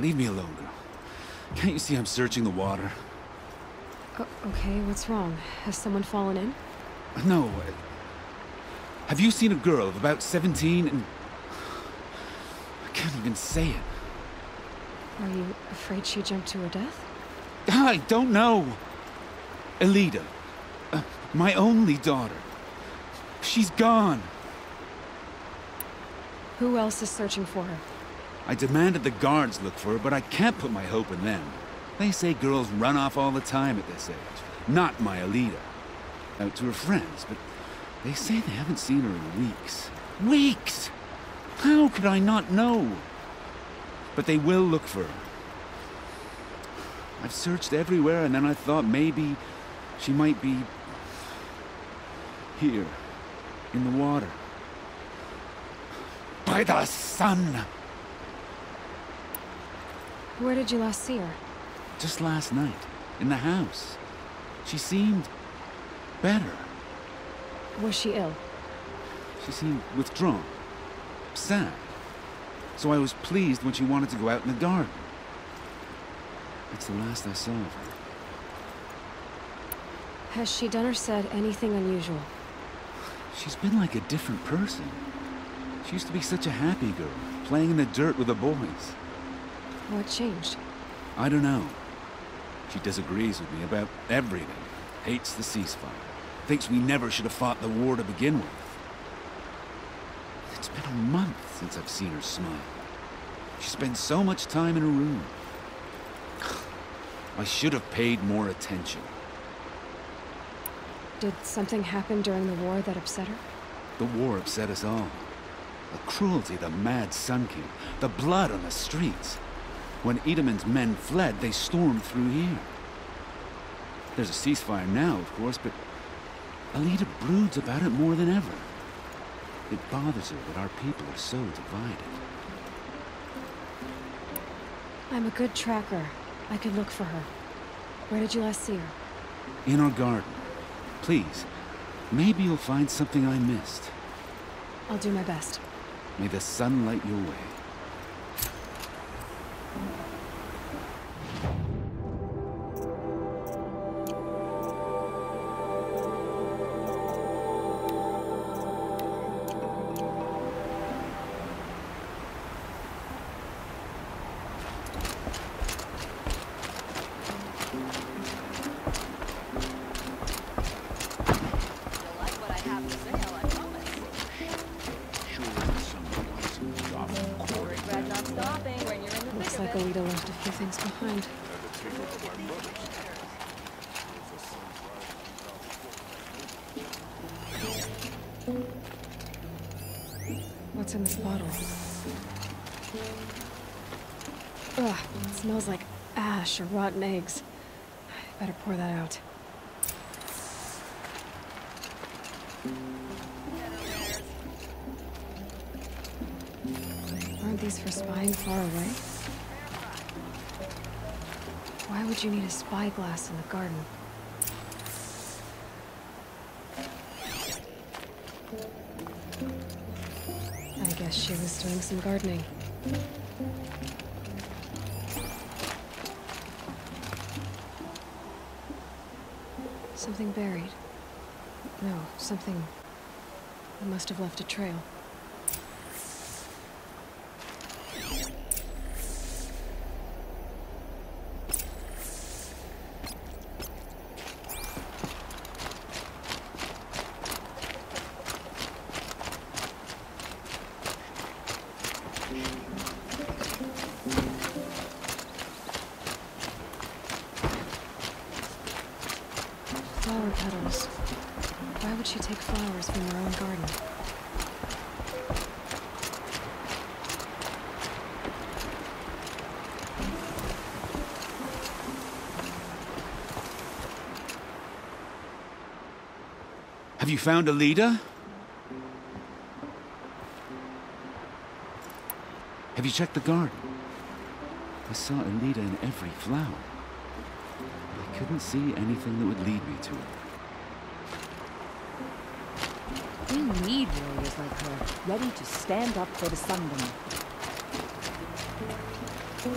Leave me alone. Can't you see I'm searching the water? Okay, what's wrong? Has someone fallen in? No. Have you seen a girl of about 17 and... I can't even say it. Are you afraid she jumped to her death? I don't know. Elida. My only daughter. She's gone. Who else is searching for her? I demanded the guards look for her, but I can't put my hope in them. They say girls run off all the time at this age. Not my Elida. Out to her friends, but they say they haven't seen her in weeks. Weeks! How could I not know? But they will look for her. I've searched everywhere, and then I thought maybe she might be... here, in the water. By the sun! Where did you last see her? Just last night, in the house. She seemed... better. Was she ill? She seemed withdrawn. Sad. So I was pleased when she wanted to go out in the garden. That's the last I saw of her. Has she done or said anything unusual? She's been like a different person. She used to be such a happy girl, playing in the dirt with the boys. What changed? I don't know. She disagrees with me about everything. Hates the ceasefire. Thinks we never should have fought the war to begin with. It's been a month since I've seen her smile. She spends so much time in her room. I should have paid more attention. Did something happen during the war that upset her? The war upset us all. The cruelty of the mad Sun King. The blood on the streets. When Edamon's men fled, they stormed through here. There's a ceasefire now, of course, but Elida broods about it more than ever. It bothers her that our people are so divided. I'm a good tracker. I could look for her. Where did you last see her? In our garden. Please, maybe you'll find something I missed. I'll do my best. May the sun light your way. What's in this bottle? Ugh, it smells like ash or rotten eggs. I better pour that out. Aren't these for spying far away? Why would you need a spyglass in the garden? I guess she was doing some gardening. Something buried. No, something... it must have left a trail. Flower petals. Why would she take flowers from her own garden? Have you found Elida? Have you checked the garden? I saw Elida in every flower. I couldn't see anything that would lead me to her. We need warriors like her, ready to stand up for the Sun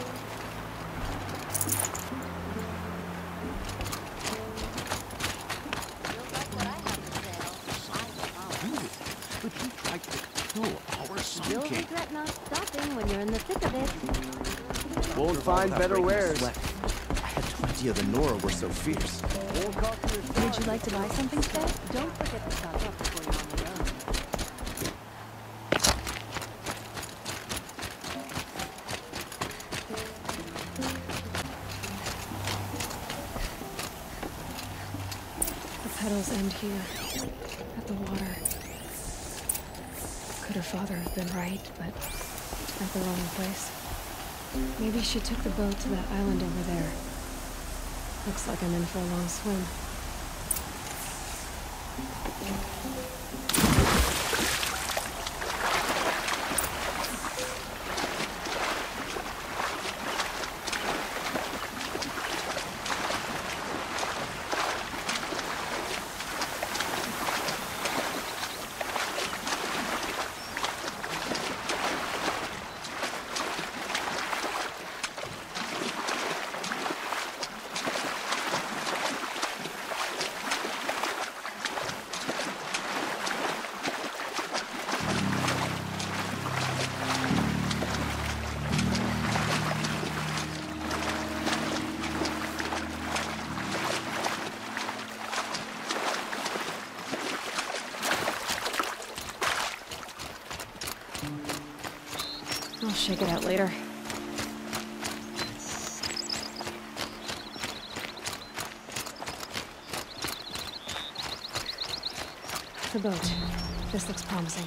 King. kill our Sun King. You'll regret not stopping when you're in the thick of it. Won't find better wares. I had no idea the Nora were so fierce. Would you like to buy something today? Don't forget to stock up before you're on your own. The petals end here, at the water. Could her father have been right, but at the wrong place? Maybe she took the boat to that island over there. Looks like I'm in for a long swim. Check it out later. The boat. This looks promising.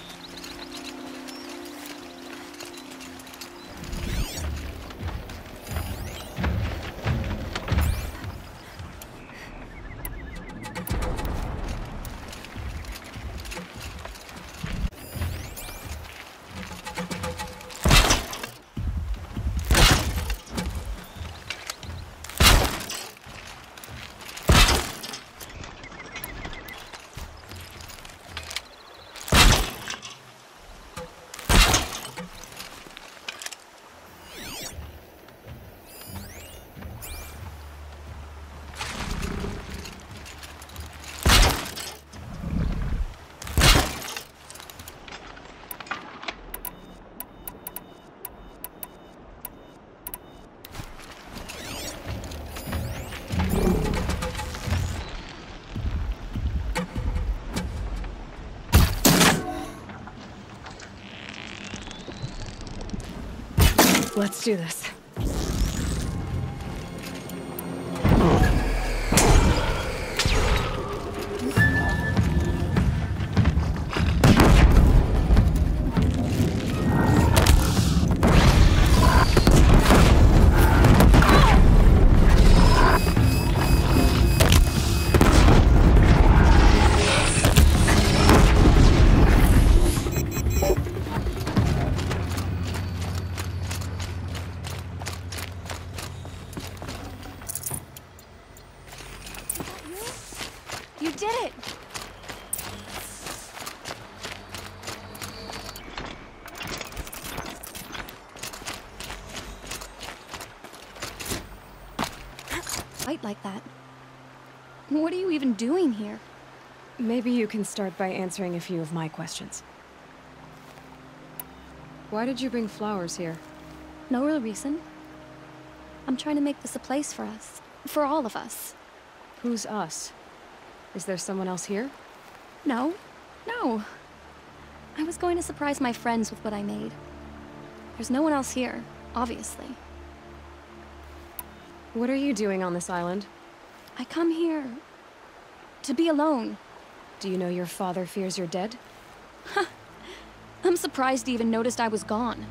Let's do this. Like that. What are you even doing here? Maybe you can start by answering a few of my questions. Why did you bring flowers here? No real reason. I'm trying to make this a place for us. For all of us. Who's us? Is there someone else here? No. No. I was going to surprise my friends with what I made. There's no one else here, obviously. What are you doing on this island? I come here to be alone. Do you know your father fears you're dead? Huh. I'm surprised he even noticed I was gone.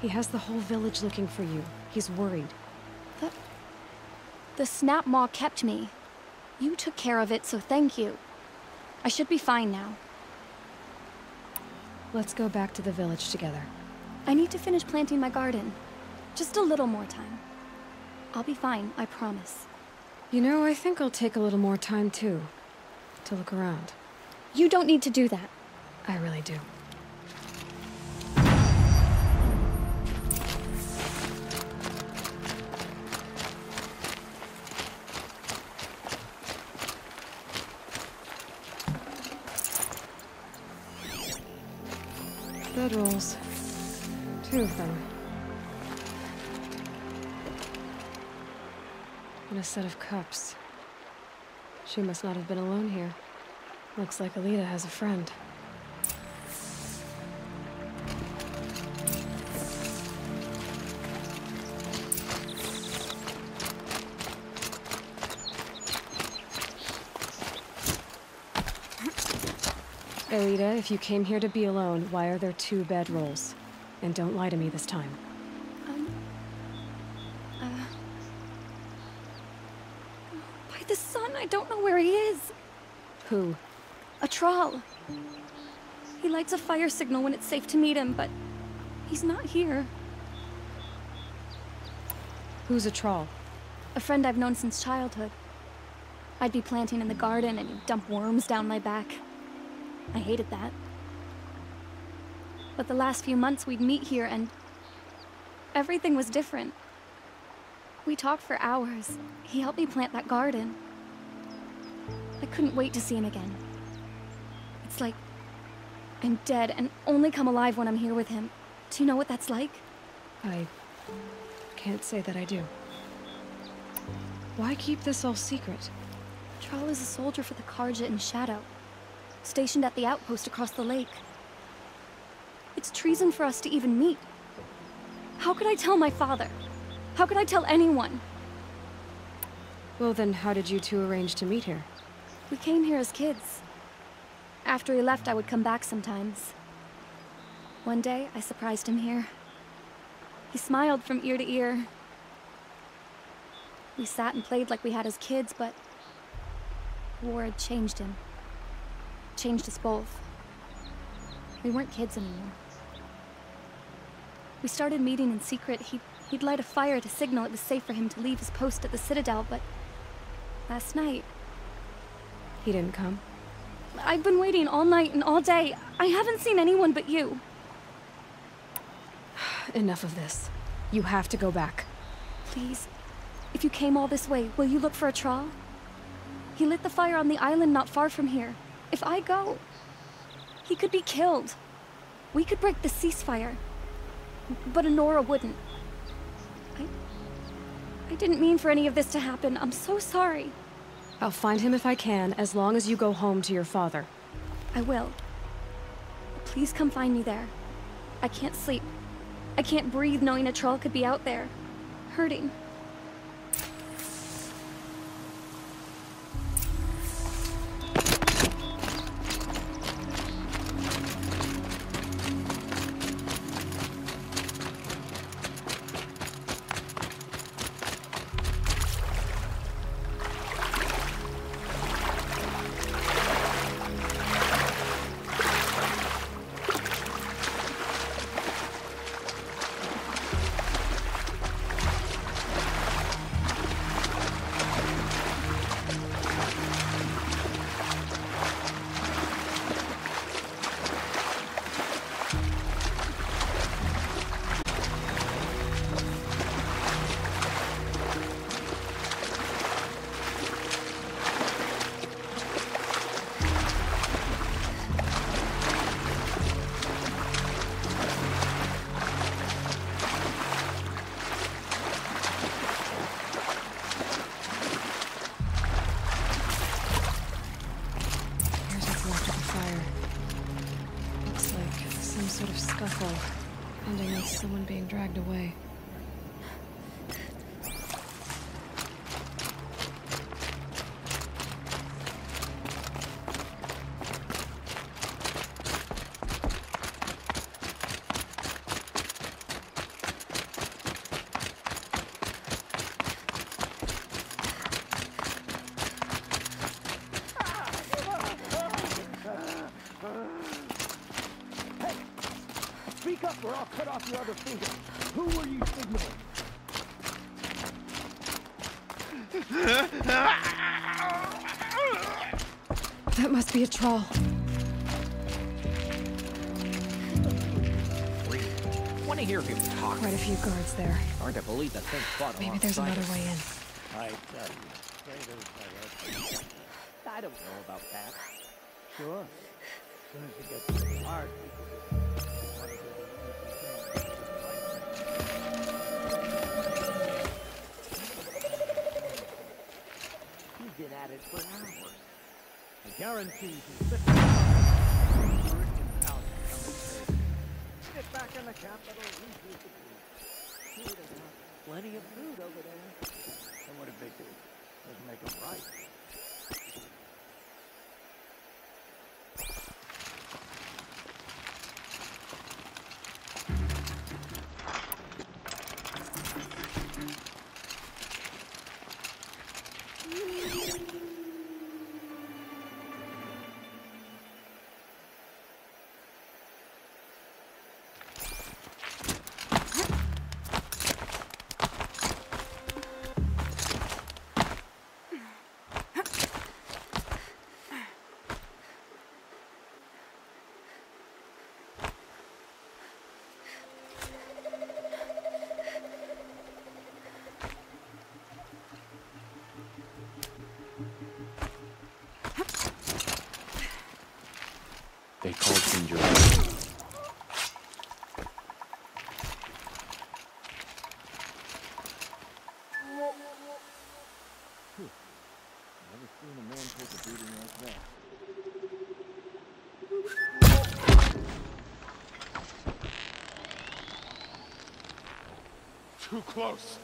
He has the whole village looking for you. He's worried. The Snap Maw kept me. You took care of it, so thank you. I should be fine now. Let's go back to the village together. I need to finish planting my garden. Just a little more time. I'll be fine, I promise. You know, I think I'll take a little more time, too. To look around. You don't need to do that. I really do. Schedules. Two of them. And a set of cups. She must not have been alone here. Looks like Elida has a friend. Elida, if you came here to be alone, why are there two bedrolls? And don't lie to me this time. By the sun, I don't know where he is. Who? Atra. He lights a fire signal when it's safe to meet him, but he's not here. Who's Atra? A friend I've known since childhood. I'd be planting in the garden and he'd dump worms down my back. I hated that. But the last few months we'd meet here and everything was different. We talked for hours. He helped me plant that garden. I couldn't wait to see him again. It's like I'm dead and only come alive when I'm here with him. Do you know what that's like? I can't say that I do. Why keep this all secret? Tallow is a soldier for the Karja in Shadow. Stationed at the outpost across the lake. It's treason for us to even meet. How could I tell my father? How could I tell anyone? Well then, how did you two arrange to meet here? We came here as kids. After he left, I would come back sometimes. One day, I surprised him here. He smiled from ear to ear. We sat and played like we had as kids, but war had changed him. Changed us both. We weren't kids anymore. We started meeting in secret. He'd light a fire to signal it was safe for him to leave his post at the Citadel, but last night... He didn't come? I've been waiting all night and all day. I haven't seen anyone but you. Enough of this. You have to go back. Please. If you came all this way, will you look for Atra? He lit the fire on the island not far from here. If I go, he could be killed. We could break the ceasefire. But Nora wouldn't. I didn't mean for any of this to happen. I'm so sorry. I'll find him if I can, as long as you go home to your father. I will. Please come find me there. I can't sleep. I can't breathe knowing a troll could be out there, hurting. Or I'll cut off your other finger. Who were you signaling? That must be a troll. Want to hear people talk? Quite a few guards there. Hard to believe that thing fought. Maybe there's another way in. I tell you, I don't know about that. Sure. As soon as it gets to the heart. been at it for hours. I guarantee you. Get back in the capital. You would have got plenty of food over there. And what if they do? Doesn't make them right. They called Ginger. Never seen a man take a beating like that. Too close.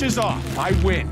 Is off. I win.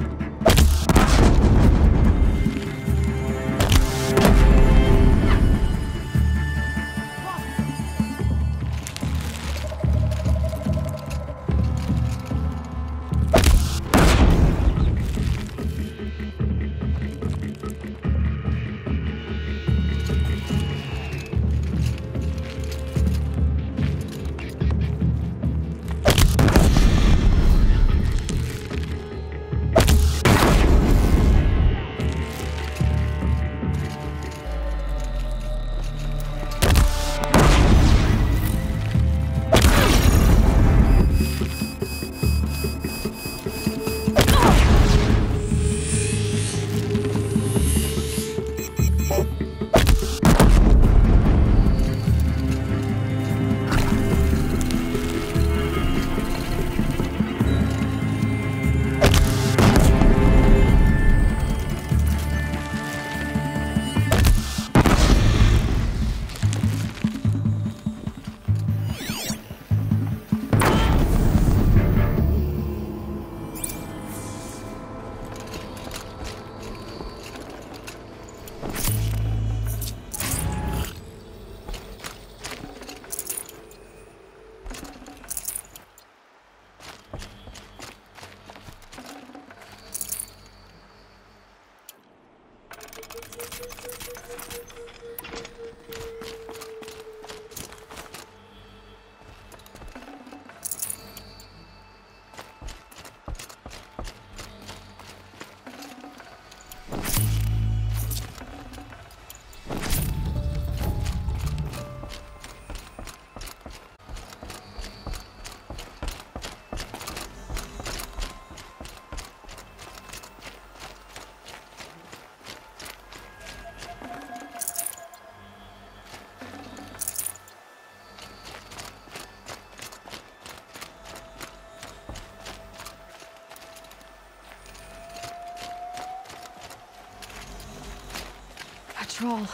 control.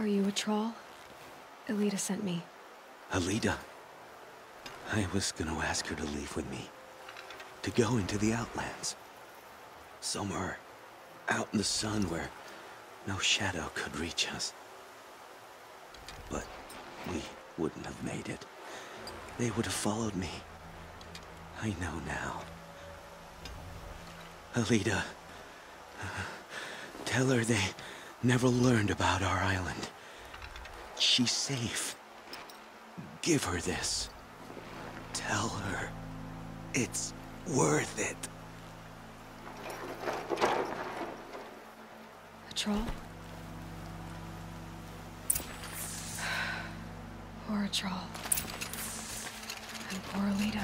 Are you a troll? Elida sent me. Elida? I was gonna ask her to leave with me. To go into the Outlands. Somewhere out in the sun where no shadow could reach us. But we wouldn't have made it. They would have followed me. I know now. Elida, tell her they never learned about our island. She's safe. Give her this. Tell her it's worth it. A troll? Poor troll. And poor Elida.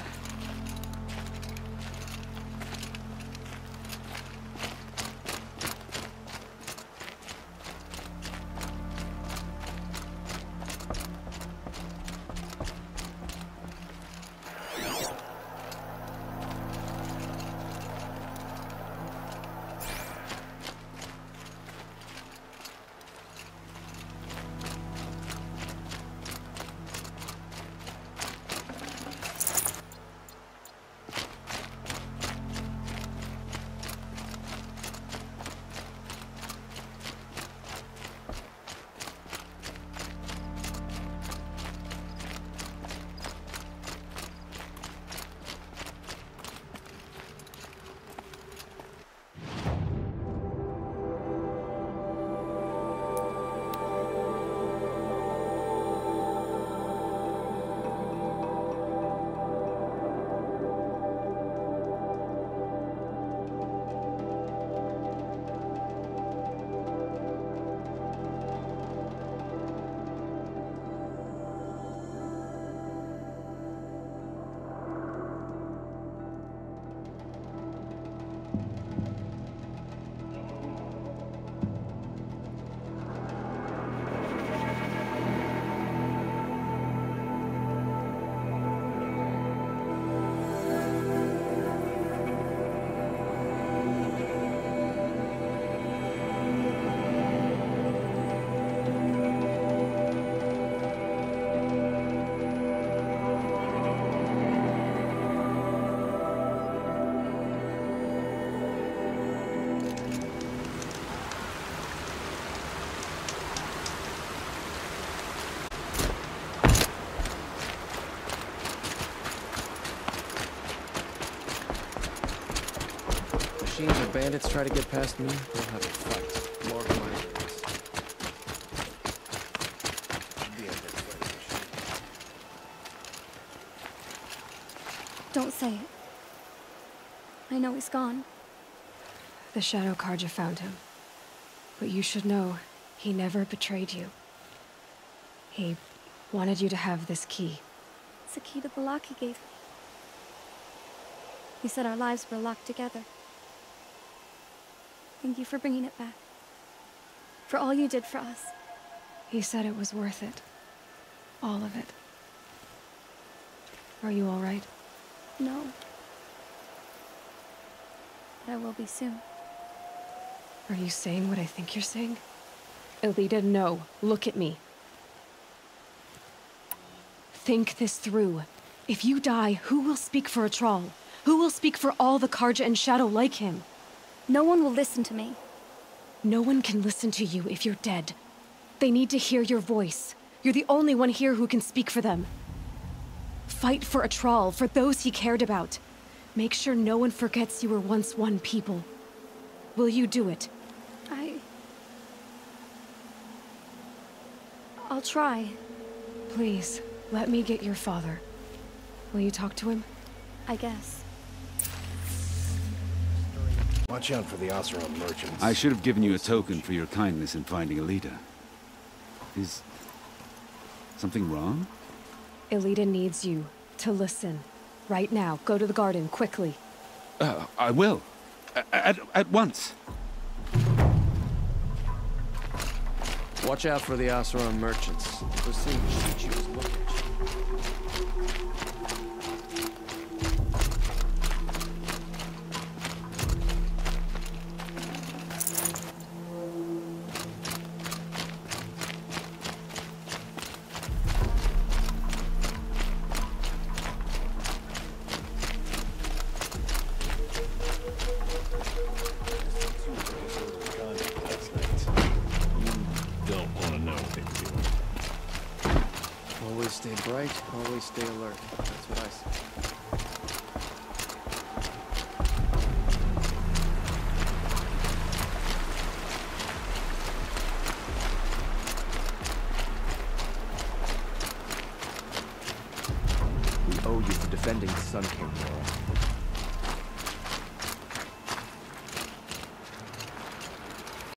If bandits try to get past me, they'll have a fight. Mark my words. Don't say it. I know he's gone. The Shadow Carja found him. But you should know, he never betrayed you. He wanted you to have this key. It's a key the Balaki gave me. He said our lives were locked together. Thank you for bringing it back. For all you did for us. He said it was worth it. All of it. Are you all right? No. But I will be soon. Are you saying what I think you're saying? Elida, no. Look at me. Think this through. If you die, who will speak for a troll? Who will speak for all the Karja and Shadow like him? No one will listen to me. No one can listen to you if you're dead. They need to hear your voice. You're the only one here who can speak for them. Fight for Atral, for those he cared about. Make sure no one forgets you were once one people. Will you do it? I'll try. Please, let me get your father. Will you talk to him? I guess. Watch out for the Osaron merchants. I should have given you a token for your kindness in finding Elida. Is something wrong? Elida needs you to listen. Right now, go to the garden, quickly. I will. At once. Watch out for the Osaron merchants. They'll soon shoot you as well. Always stay bright, always stay alert. That's what I say. Defending Sun King, Nora.